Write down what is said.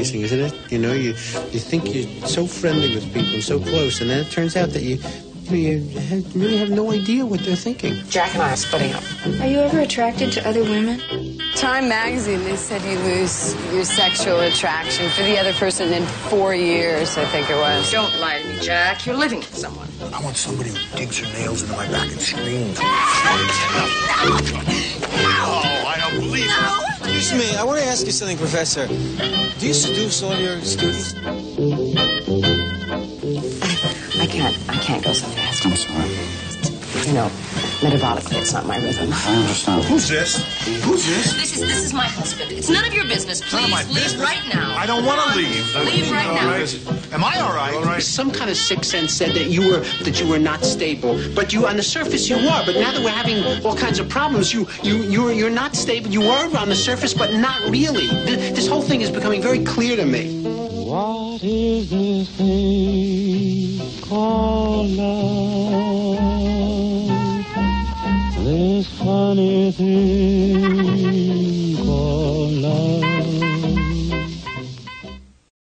amazing, isn't it? You know, you think you're so friendly with people, so close, and then it turns out that you really have no idea what they're thinking. Jack and I are splitting up. Are you ever attracted to other women? Time magazine, they said you lose your sexual attraction for the other person in 4 years, I think it was. Don't lie to me, Jack. You're living with someone. I want somebody who digs her nails into my back and screams. No! No! I don't believe it. Excuse me, I want to ask you something, Professor. Do you seduce all your students? I can't go so fast. I'm sorry. You know, metabolically, it's not my rhythm. I understand. Who's this? Who's this? This is my husband. It's none of your business. Please leave right now. I don't want to leave. Leave right now. Right. Am I all right? All right? Some kind of sixth sense said that you were not stable, but you on the surface you are. But now that we're having all kinds of problems, you're not stable. You are on the surface, but not really. This whole thing is becoming very clear to me. What is this thing called love? This funny thing.